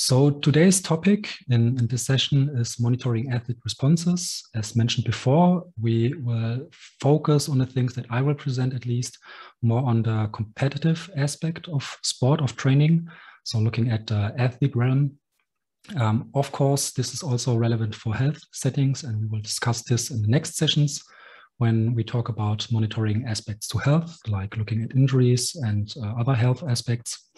So today's topic in this session is monitoring athlete responses. As mentioned before, we will focus on the things that I will present, at least more on the competitive aspect of sport, of training. So looking at the athlete realm. Of course, this is also relevant for health settings, and we will discuss this in the next sessions when we talk about monitoring aspects to health, like looking at injuries and other health aspects.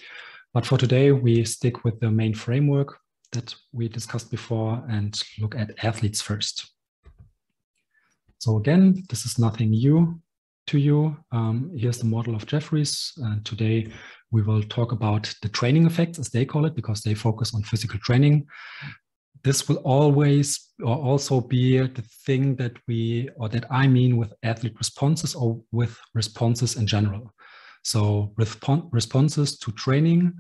But for today, we stick with the main framework that we discussed before and look at athletes first. So again, this is nothing new to you. Here's the model of Jeffries. Today, we will talk about the training effects, as they call it, because they focus on physical training. This will always or also be the thing that I mean with athlete responses, or with responses in general. So responses to training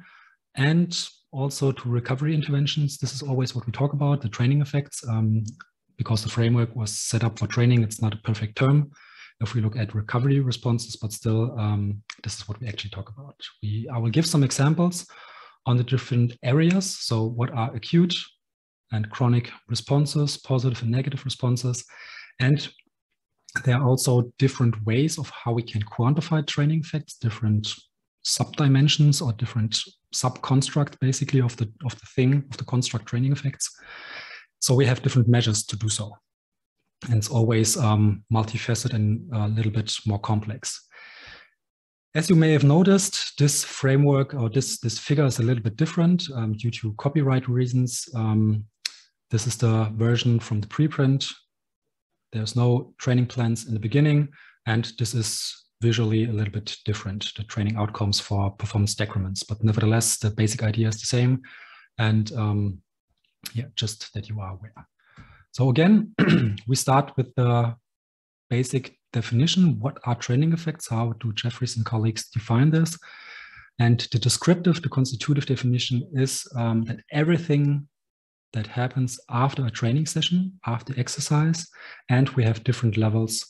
and also to recovery interventions. This is always what we talk about, the training effects, because the framework was set up for training. It's not a perfect term if we look at recovery responses, but still, this is what we actually talk about. I will give some examples on the different areas. So what are acute and chronic responses, positive and negative responses, and there are also different ways of how we can quantify training effects, different subdimensions or different subconstruct, basically, of the construct training effects. So we have different measures to do so. And it's always multifaceted and a little bit more complex. As you may have noticed, this framework or this figure is a little bit different due to copyright reasons. This is the version from the preprint. There's no training plans in the beginning, and this is visually a little bit different, the training outcomes for performance decrements. But nevertheless, the basic idea is the same, and yeah, just that you are aware. So again, we start with the basic definition. What are training effects? How do Jeffries and colleagues define this? And the descriptive, the constitutive definition is that everything that happens after a training session, after exercise, and we have different levels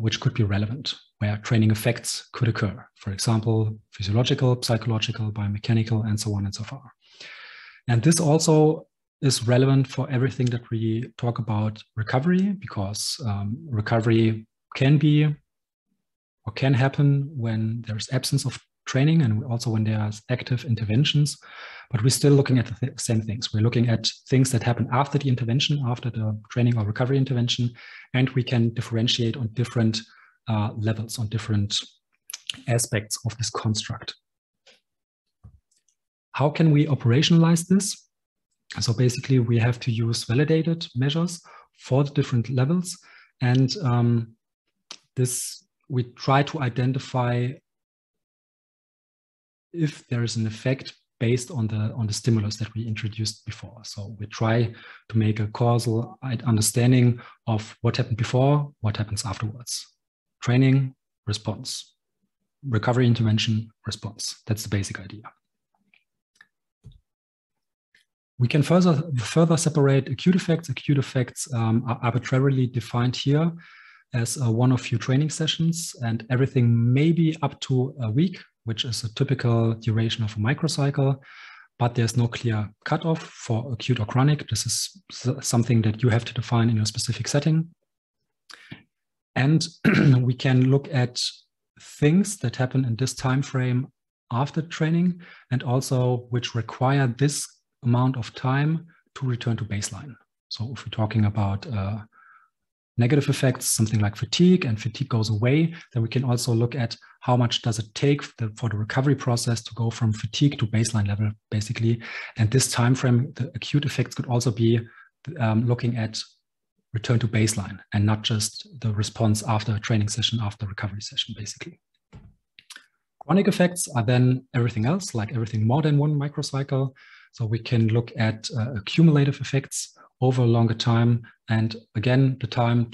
which could be relevant, where training effects could occur. For example, physiological, psychological, biomechanical, and so on and so far. And this also is relevant for everything that we talk about recovery, because recovery can be or can happen when there's absence of training and also when there are active interventions, but we're still looking at the same things. We're looking at things that happen after the intervention, after the training or recovery intervention, and we can differentiate on different levels, on different aspects of this construct. How can we operationalize this? So basically, we have to use validated measures for the different levels, and we try to identify if there is an effect based on the stimulus that we introduced before. So we try to make a causal understanding of what happened before, what happens afterwards. Training, response. Recovery intervention, response. That's the basic idea. We can further separate acute effects. Acute effects are arbitrarily defined here as one or few training sessions, and everything may be up to a week, which is a typical duration of a microcycle, but there's no clear cutoff for acute or chronic. This is something that you have to define in your specific setting. And we can look at things that happen in this time frame after training, and also which require this amount of time to return to baseline. So if we're talking about negative effects, something like fatigue, and fatigue goes away, then we can also look at how much does it take for the recovery process to go from fatigue to baseline level, basically. And this time frame, the acute effects could also be looking at return to baseline and not just the response after a training session, after a recovery session, basically. Chronic effects are then everything else, like everything more than one microcycle. So we can look at accumulative effects over a longer time, and again, the time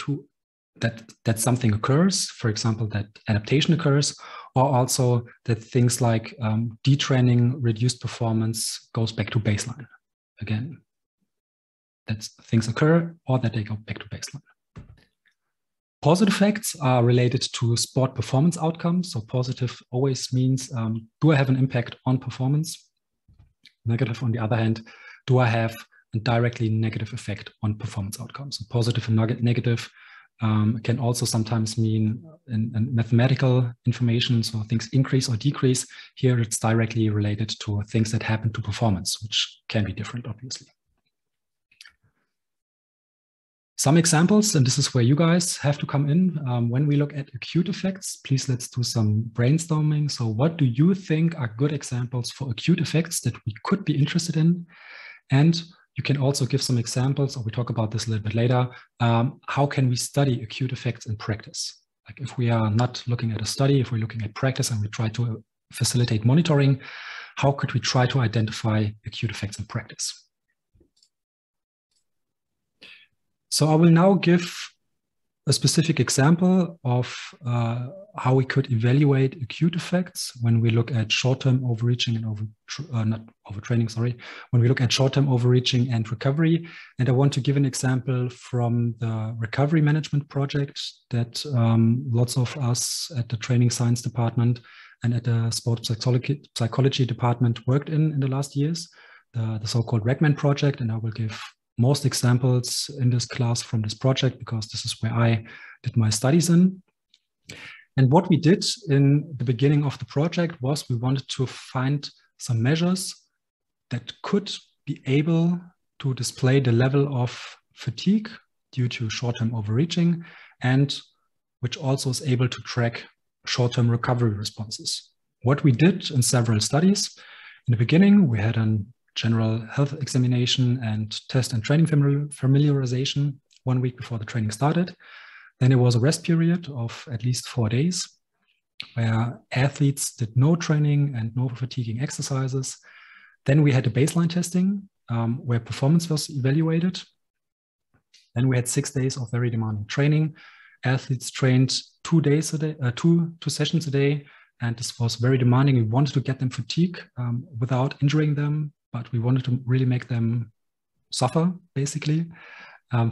that something occurs, for example, that adaptation occurs, or also that things like detraining, reduced performance goes back to baseline. Again, that things occur or that they go back to baseline. Positive effects are related to sport performance outcomes. So positive always means, do I have an impact on performance? negative. On the other hand, do I have a directly negative effect on performance outcomes? Positive and negative can also sometimes mean in mathematical information, so things increase or decrease. Here it's directly related to things that happen to performance, which can be different, obviously. Some examples, and this is where you guys have to come in. When we look at acute effects, please let's do some brainstorming. So what do you think are good examples for acute effects that we could be interested in? And you can also give some examples, or we talk about this a little bit later. How can we study acute effects in practice? Like if we are not looking at a study, if we're looking at practice and we try to facilitate monitoring, how could we try to identify acute effects in practice? So I will now give a specific example of how we could evaluate acute effects when we look at short-term overreaching and when we look at short-term overreaching and recovery. And I want to give an example from the recovery management project that lots of us at the training science department and at the sports psychology department worked in the last years, the so-called REGman project. And I will give most examples in this class from this project because this is where I did my studies in. And what we did in the beginning of the project was we wanted to find some measures that could be able to display the level of fatigue due to short-term overreaching and which also is able to track short-term recovery responses. What we did in several studies, in the beginning we had an general health examination and test and training familiarization 1 week before the training started. Then there was a rest period of at least 4 days where athletes did no training and no fatiguing exercises. Then we had a baseline testing where performance was evaluated. Then we had 6 days of very demanding training. Athletes trained 2 days a day, two sessions a day, and this was very demanding. We wanted to get them fatigue without injuring them, but we wanted to really make them suffer, basically,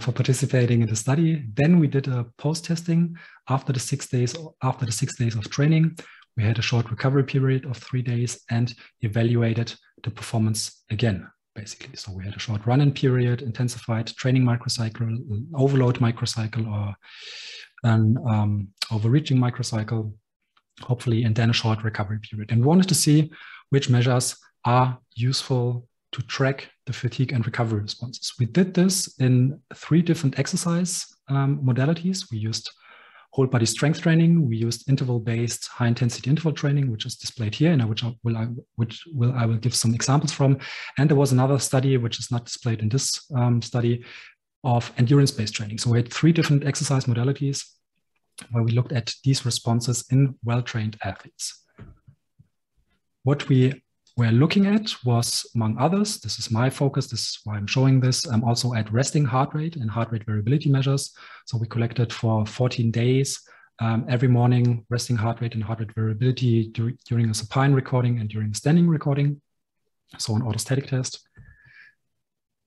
for participating in the study. Then we did a post-testing after the 6 days. After the 6 days of training, we had a short recovery period of 3 days and evaluated the performance again, basically. So we had a short run-in period, intensified training microcycle, overload microcycle, or an overreaching microcycle, hopefully, and then a short recovery period. And we wanted to see which measures are useful to track the fatigue and recovery responses. We did this in 3 different exercise modalities. We used whole body strength training, we used interval-based high intensity interval training, which is displayed here and I will give some examples from. And there was another study, which is not displayed in this study, of endurance-based training. So we had 3 different exercise modalities where we looked at these responses in well-trained athletes. What we were looking at was, among others, this is my focus, this is why I'm showing this, I'm also at resting heart rate and heart rate variability measures. So we collected for 14 days every morning resting heart rate and heart rate variability during a supine recording and during a standing recording, so an orthostatic test.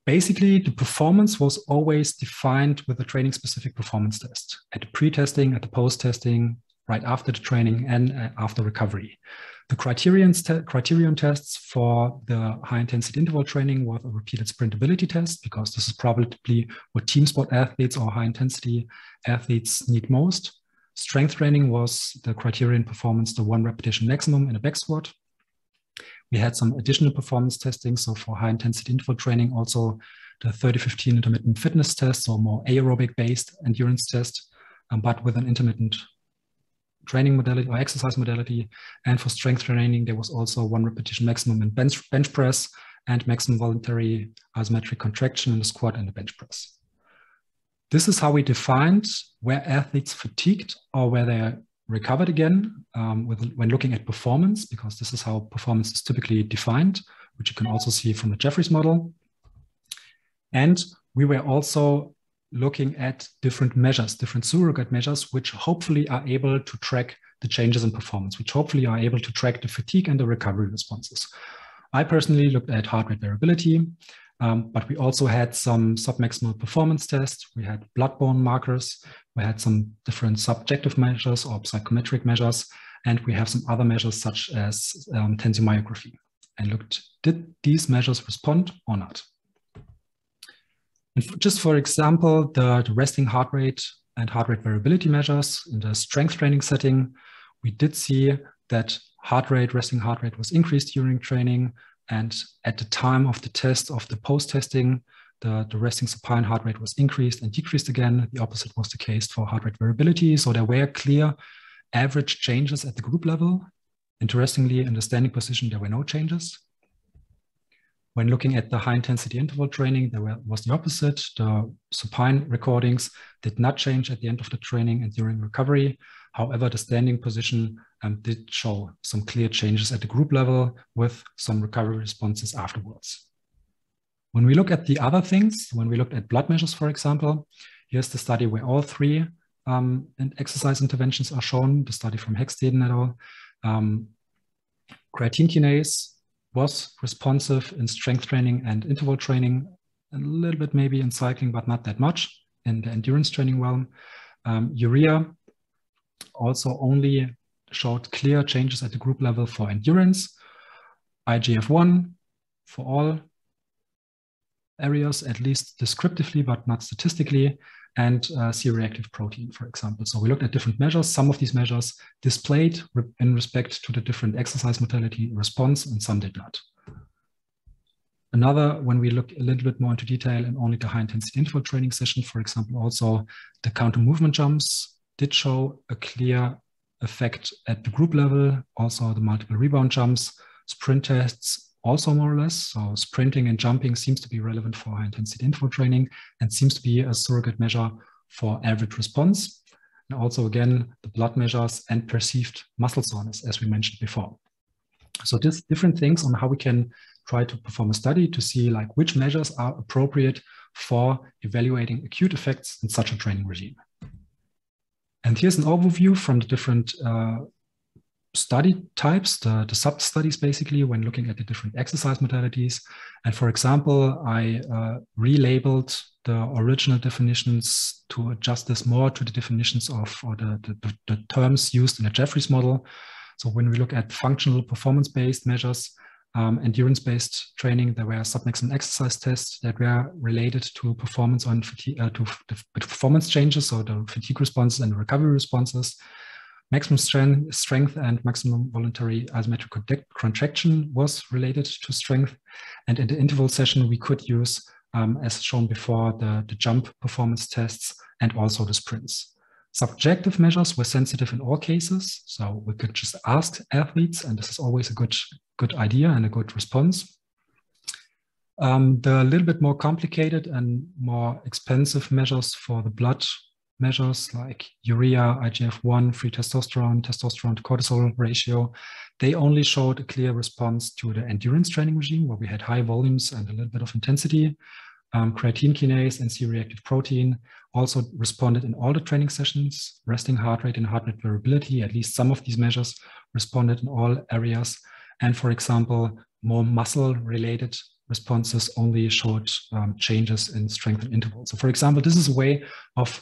Basically, the performance was always defined with a training-specific performance test at the pre-testing, at the post-testing, right after the training and after recovery. The criterion tests for the high-intensity interval training was a repeated sprintability test, because this is probably what team sport athletes or high-intensity athletes need most. Strength training was the criterion performance, the 1 repetition maximum in a back squat. We had some additional performance testing, so for high-intensity interval training also the 30-15 intermittent fitness test, so more aerobic-based endurance test, but with an intermittent training modality or exercise modality. And for strength training, there was also 1 repetition maximum in bench press and maximum voluntary isometric contraction in the squat and the bench press. This is how we defined where athletes fatigued or where they recovered again when looking at performance, because this is how performance is typically defined, which you can also see from the Jeffries model. And we were also looking at different measures, different surrogate measures, which hopefully are able to track the changes in performance, which hopefully are able to track the fatigue and the recovery responses. I personally looked at heart rate variability, but we also had some submaximal performance tests. We had blood-borne markers. We had some different subjective measures or psychometric measures, and we have some other measures such as tensiomyography, and looked Did these measures respond or not? And just for example, the resting heart rate and heart rate variability measures in the strength training setting, we did see that heart rate, resting heart rate was increased during training. And at the time of the test, of the post-testing, the resting supine heart rate was increased and decreased again. The opposite was the case for heart rate variability. So there were clear average changes at the group level. Interestingly, in the standing position, there were no changes. When looking at the high-intensity interval training, was the opposite. The supine recordings did not change at the end of the training and during recovery. However, the standing position did show some clear changes at the group level with some recovery responses afterwards. When we look at the other things, when we looked at blood measures, for example, here's the study where all three and exercise interventions are shown, the study from Hecksteden et al. Creatine kinase was responsive in strength training and interval training, a little bit maybe in cycling, but not that much in the endurance training realm. Urea also only showed clear changes at the group level for endurance. IGF-1 for all areas, at least descriptively, but not statistically, and C-reactive protein, for example. So we looked at different measures. Some of these measures displayed in respect to the different exercise modality response, and some did not. Another, when we look a little bit more into detail in only the high-intensity interval training session, for example, also the counter-movement jumps did show a clear effect at the group level. Also the multiple rebound jumps, sprint tests, also more or less. So sprinting and jumping seems to be relevant for high-intensity interval training and seems to be a surrogate measure for average response. And also, again, the blood measures and perceived muscle soreness, as we mentioned before. So just different things on how we can try to perform a study to see like which measures are appropriate for evaluating acute effects in such a training regime. And here's an overview from the different study types, the sub-studies basically, when looking at the different exercise modalities. And for example, I relabeled the original definitions to adjust this more to the definitions of, or the terms used in the Jeffries model. So when we look at functional performance-based measures, endurance-based training, there were submaximum exercise tests that were related to performance on fatigue, to the performance changes, so the fatigue responses and recovery responses. Maximum strength and maximum voluntary isometric contraction was related to strength. And in the interval session, we could use, as shown before, the jump performance tests and also the sprints. Subjective measures were sensitive in all cases. So we could just ask athletes, and this is always a good idea and a good response. The little bit more complicated and more expensive measures for the blood measures like urea, IGF-1, free testosterone, testosterone to cortisol ratio, they only showed a clear response to the endurance training regime where we had high volumes and a little bit of intensity. Creatine kinase and C-reactive protein also responded in all the training sessions. Resting heart rate and heart rate variability, at least some of these measures responded in all areas. And for example, more muscle-related responses only showed changes in strength and interval. So for example, this is a way of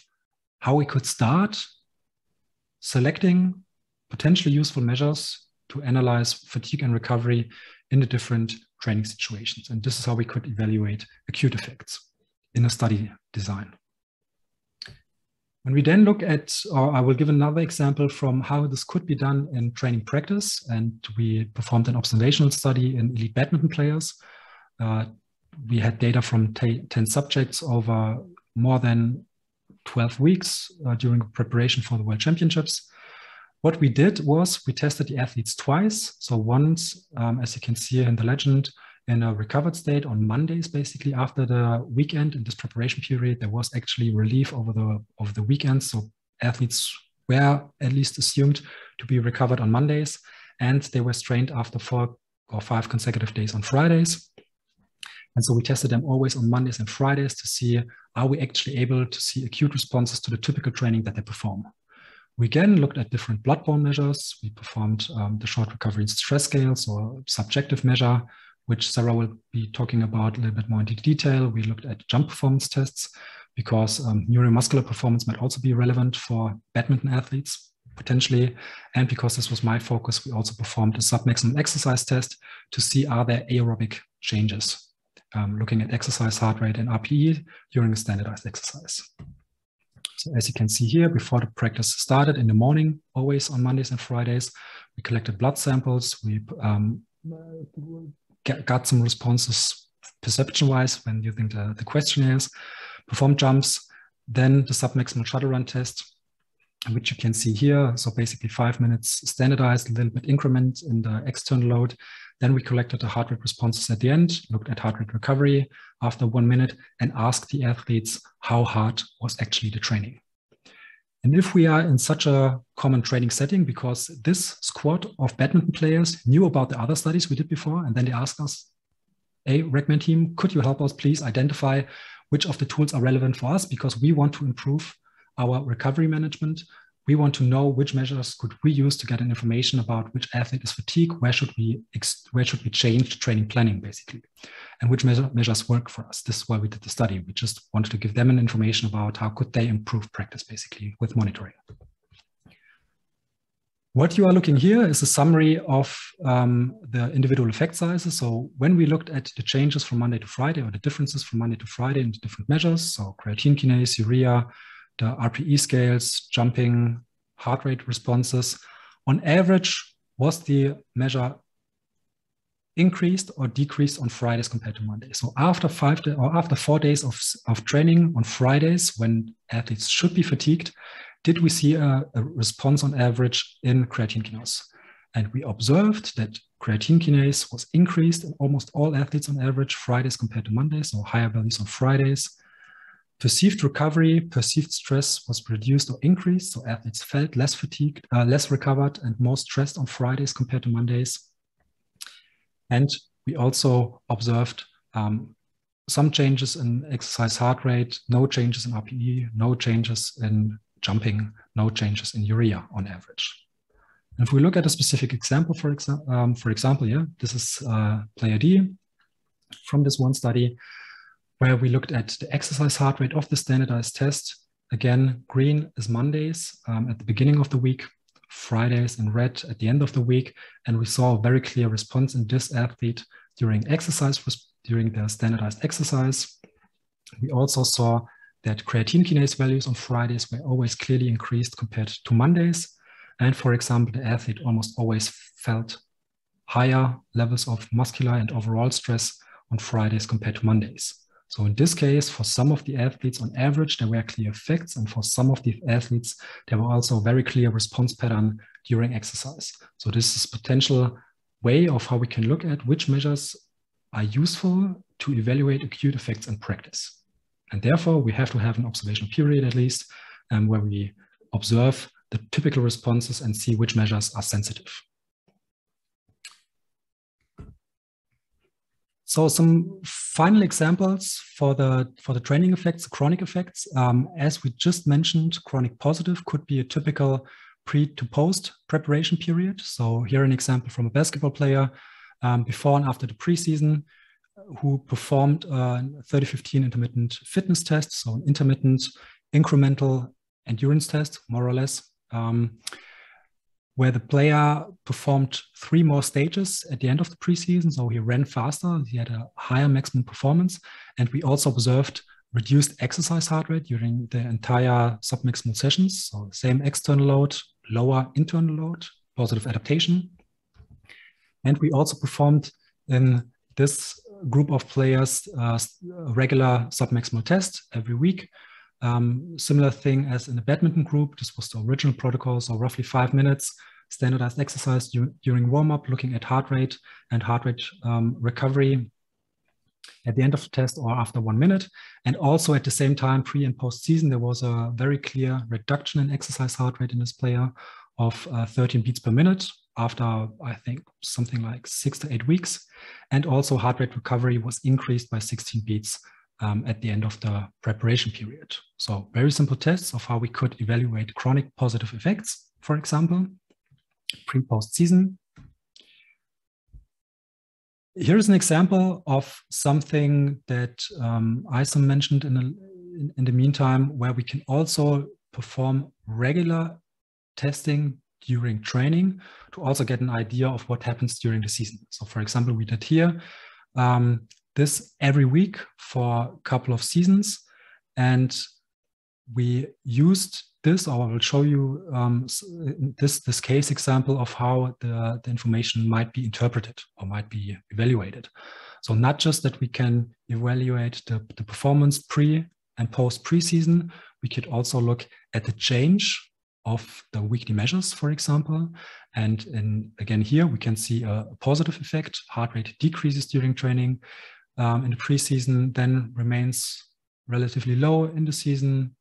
how we could start selecting potentially useful measures to analyze fatigue and recovery in the different training situations. And this is how we could evaluate acute effects in a study design. When we then look at, or I will give another example from how this could be done in training practice. And we performed an observational study in elite badminton players. We had data from 10 subjects over more than 12 weeks during preparation for the World Championships. What we did was we tested the athletes twice. So once, as you can see in the legend, in a recovered state on Mondays, basically after the weekend in this preparation period, there was actually relief over the weekend. So athletes were at least assumed to be recovered on Mondays, and they were strained after 4 or 5 consecutive days on Fridays. And so we tested them always on Mondays and Fridays to see, are we actually able to see acute responses to the typical training that they perform? We again looked at different blood-borne measures. We performed the short recovery and stress scales, or subjective measure, which Sarah will be talking about a little bit more in detail. We looked at jump performance tests because neuromuscular performance might also be relevant for badminton athletes. potentially, and because this was my focus, we also performed a submaximum exercise test to see are there aerobic changes, looking at exercise, heart rate, and RPE during a standardized exercise. So as you can see here, before the practice started in the morning, always on Mondays and Fridays, we collected blood samples, we got some responses perception-wise when using the questionnaires, performed jumps, then the submaximal shuttle run test, which you can see here. So basically 5 minutes standardized, a little bit increment in the external load. Then we collected the heart rate responses at the end, looked at heart rate recovery after 1 minute, and asked the athletes how hard was actually the training. And if we are in such a common training setting, because this squad of badminton players knew about the other studies we did before, and then they asked us, hey, REGman team, could you help us please identify which of the tools are relevant for us, because we want to improve our recovery management. We want to know which measures could we use to get information about which athlete is fatigued, where should we change training planning, basically, and which measures work for us. This is why we did the study. We just wanted to give them an information about how could they improve practice, basically, with monitoring. What you are looking here is a summary of the individual effect sizes. So when we looked at the changes from Monday to Friday, or the differences from Monday to Friday in different measures, so creatine kinase, urea, the RPE scales, jumping, heart rate responses, on average, was the measure increased or decreased on Fridays compared to Mondays? So after 4 days of training on Fridays, when athletes should be fatigued, did we see a response on average in creatine kinase? And we observed that creatine kinase was increased in almost all athletes on average, Fridays compared to Mondays, so higher values on Fridays. Perceived recovery, perceived stress was reduced or increased, so athletes felt less fatigued, less recovered, and more stressed on Fridays compared to Mondays. And we also observed some changes in exercise heart rate, no changes in RPE, no changes in jumping, no changes in urea on average. And if we look at a specific example, for example, yeah, this is player D from this one study, where we looked at the exercise heart rate of the standardized test. Again, green is Mondays at the beginning of the week, Fridays in red at the end of the week. And we saw a very clear response in this athlete during exercise, during the standardized exercise. We also saw that creatine kinase values on Fridays were always clearly increased compared to Mondays. And for example, the athlete almost always felt higher levels of muscular and overall stress on Fridays compared to Mondays. So in this case, for some of the athletes on average, there were clear effects. And for some of the athletes, there were also a very clear response pattern during exercise. So this is a potential way of how we can look at which measures are useful to evaluate acute effects in practice. And therefore, we have to have an observational period at least, where we observe the typical responses and see which measures are sensitive. So some final examples for the training effects, the chronic effects. As we just mentioned, chronic positive could be a typical pre to post preparation period. So here an example from a basketball player before and after the preseason, who performed a 30-15 intermittent fitness test, so an intermittent incremental endurance test, more or less, where the player performed 3 more stages at the end of the preseason. So he ran faster, he had a higher maximum performance, and we also observed reduced exercise heart rate during the entire submaximal sessions. So same external load, lower internal load, positive adaptation. And we also performed in this group of players a regular submaximal test every week. Similar thing as in the badminton group. This was the original protocol, so roughly 5 minutes standardized exercise during warm-up, looking at heart rate and heart rate recovery at the end of the test or after 1 minute. And also at the same time, pre and post-season, there was a very clear reduction in exercise heart rate in this player of 13 beats per minute after, I think, something like 6 to 8 weeks. And also heart rate recovery was increased by 16 beats at the end of the preparation period. So very simple tests of how we could evaluate chronic positive effects, for example, pre-post-season. Here's an example of something that Isom mentioned in the meantime, where we can also perform regular testing during training to also get an idea of what happens during the season. So for example, we did here this every week for a couple of seasons, and we used this, or I will show you this case example of how the information might be interpreted or might be evaluated. So not just that we can evaluate the performance pre and post preseason, we could also look at the change of the weekly measures, for example. And again, here we can see a positive effect. Heart rate decreases during training in the preseason, then remains relatively low in the season.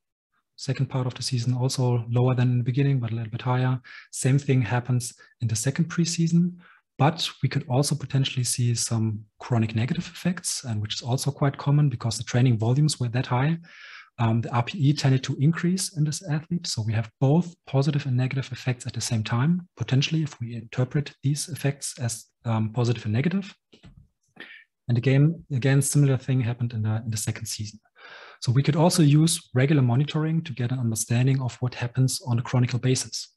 Second part of the season also lower than in the beginning, but a little bit higher. Same thing happens in the second preseason, but we could also potentially see some chronic negative effects, and which is also quite common because the training volumes were that high. The RPE tended to increase in this athlete. So we have both positive and negative effects at the same time, potentially, if we interpret these effects as positive and negative. And again, similar thing happened in the second season. So we could also use regular monitoring to get an understanding of what happens on a chronic basis.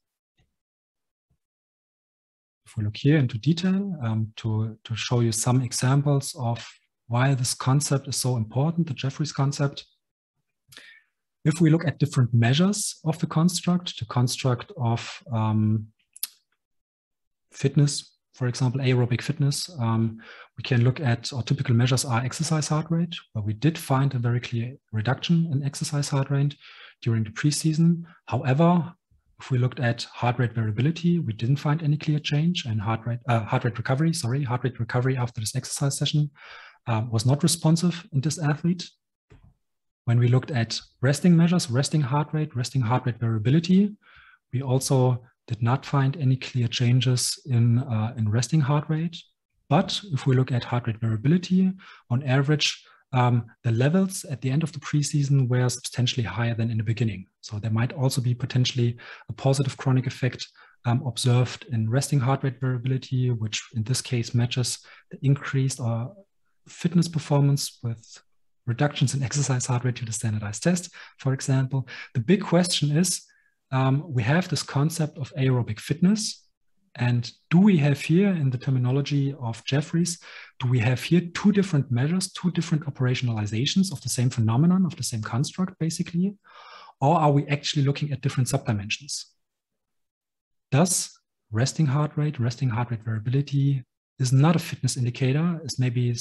If we look here into detail to show you some examples of why this concept is so important, the Jeffries concept. If we look at different measures of the construct of fitness, for example, aerobic fitness, we can look at, or typical measures are exercise heart rate, where we did find a very clear reduction in exercise heart rate during the preseason. However, if we looked at heart rate variability, we didn't find any clear change, and heart rate recovery after this exercise session was not responsive in this athlete. When we looked at resting measures, resting heart rate variability, we also did not find any clear changes in resting heart rate. But if we look at heart rate variability, on average, the levels at the end of the preseason were substantially higher than in the beginning. So there might also be potentially a positive chronic effect observed in resting heart rate variability, which in this case matches the increased fitness performance with reductions in exercise heart rate to the standardized test, for example. The big question is, we have this concept of aerobic fitness, and do we have here, in the terminology of Jeffries, do we have here two different measures, two different operationalizations of the same phenomenon, of the same construct, basically, or are we actually looking at different subdimensions? Thus, resting heart rate variability, is not a fitness indicator, is maybe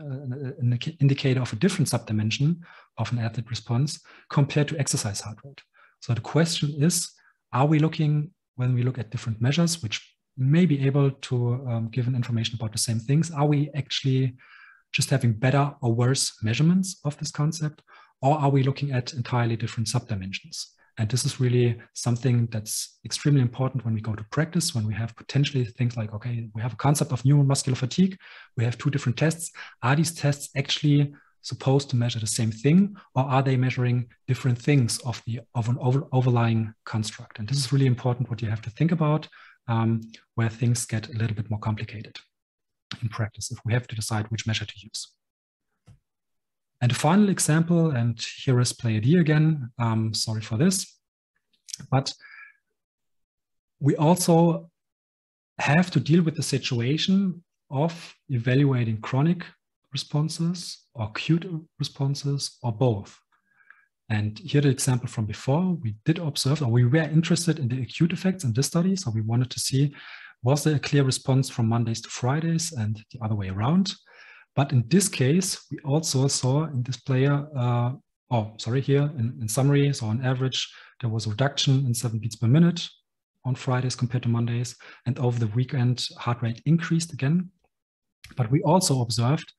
an indicator of a different subdimension of an athlete response compared to exercise heart rate. So the question is, are we looking, when we look at different measures, which may be able to give an information about the same things, are we actually just having better or worse measurements of this concept, or are we looking at entirely different subdimensions? And this is really something that's extremely important when we go to practice, when we have potentially things like, okay, we have a concept of neuromuscular fatigue, we have two different tests. Are these tests actually supposed to measure the same thing, or are they measuring different things of an overlying construct? And this is really important what you have to think about where things get a little bit more complicated in practice if we have to decide which measure to use. And the final example, and here is PlayID again, sorry for this, but we also have to deal with the situation of evaluating chronic responses or acute responses or both. And here the example from before, we did observe, or we were interested in the acute effects in this study, so we wanted to see, was there a clear response from Mondays to Fridays and the other way around? But in this case, we also saw in this player, in summary, so on average, there was a reduction in 7 beats per minute on Fridays compared to Mondays. And over the weekend, heart rate increased again. But we also observed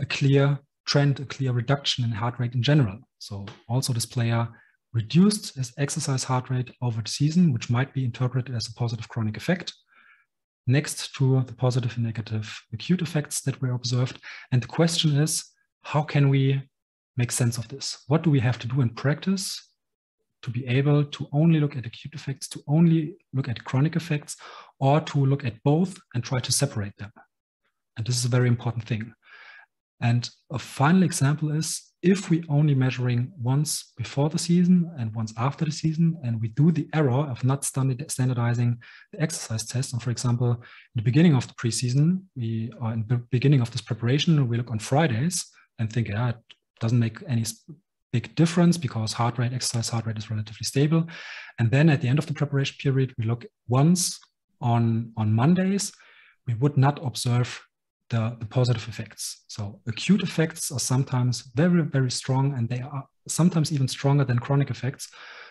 a clear trend, a clear reduction in heart rate in general. So also this player reduced his exercise heart rate over the season, which might be interpreted as a positive chronic effect, next to the positive and negative acute effects that were observed. And the question is, how can we make sense of this? What do we have to do in practice to be able to only look at acute effects, to only look at chronic effects, or to look at both and try to separate them? And this is a very important thing. And a final example is, if we only measuring once before the season and once after the season, and we do the error of not standardizing the exercise test, and for example, in the beginning of the preseason, we are in the beginning of this preparation, we look on Fridays and think, yeah, it doesn't make any big difference because heart rate, exercise heart rate is relatively stable. And then at the end of the preparation period, we look once on Mondays, we would not observe the positive effects. So acute effects are sometimes very, very strong, and they are sometimes even stronger than chronic effects.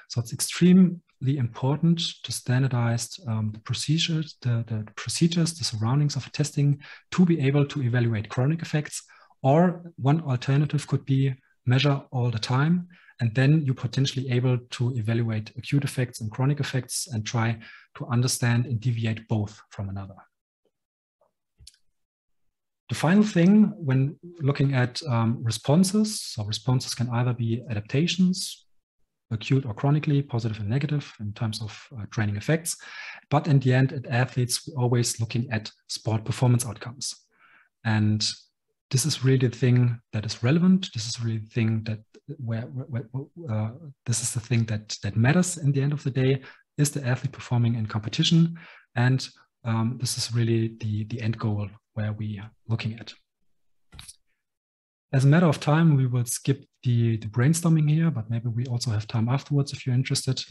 So it's extremely important to standardize the procedures, the surroundings of testing to be able to evaluate chronic effects. Or one alternative could be measure all the time, and then you're potentially able to evaluate acute effects and chronic effects and try to understand and deviate both from another. The final thing when looking at responses, so responses can either be adaptations, acute or chronically, positive and negative in terms of training effects, but in the end at athletes, we're always looking at sport performance outcomes. And this is really the thing that is relevant. This is really the thing that this is the thing that matters in the end of the day, is the athlete performing in competition. And this is really the end goal where we are looking at. As a matter of time, we will skip the brainstorming here, but maybe we also have time afterwards if you're interested.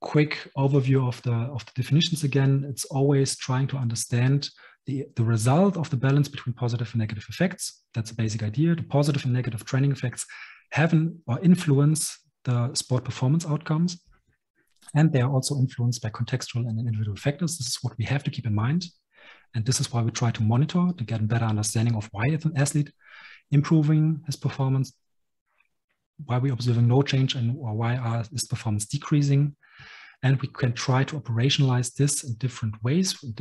Quick overview of the definitions again. It's always trying to understand the result of the balance between positive and negative effects. That's a basic idea. The positive and negative training effects have or influence the sport performance outcomes. And they are also influenced by contextual and individual factors. This is what we have to keep in mind. And this is why we try to monitor to get a better understanding of why an athlete improving his performance, why we're observing no change, and or why is performance decreasing. And we can try to operationalize this in different ways. We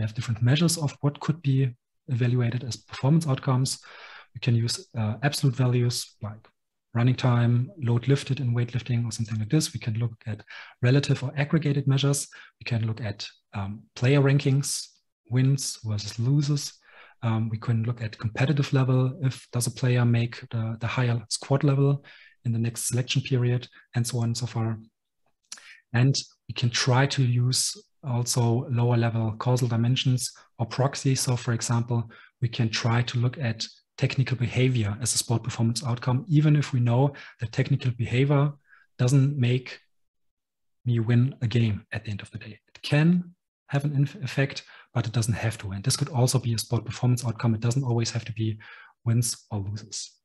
have different measures of what could be evaluated as performance outcomes. We can use absolute values like running time, load lifted in weightlifting or something like this. We can look at relative or aggregated measures. We can look at player rankings, wins versus losers. We can look at competitive level. Does a player make the higher squad level in the next selection period, and so on and so far. And we can try to use also lower level causal dimensions or proxies. So for example, we can try to look at technical behavior as a sport performance outcome, even if we know that technical behavior doesn't make me win a game at the end of the day. It can have an effect, but it doesn't have to. And this could also be a sport performance outcome. It doesn't always have to be wins or loses.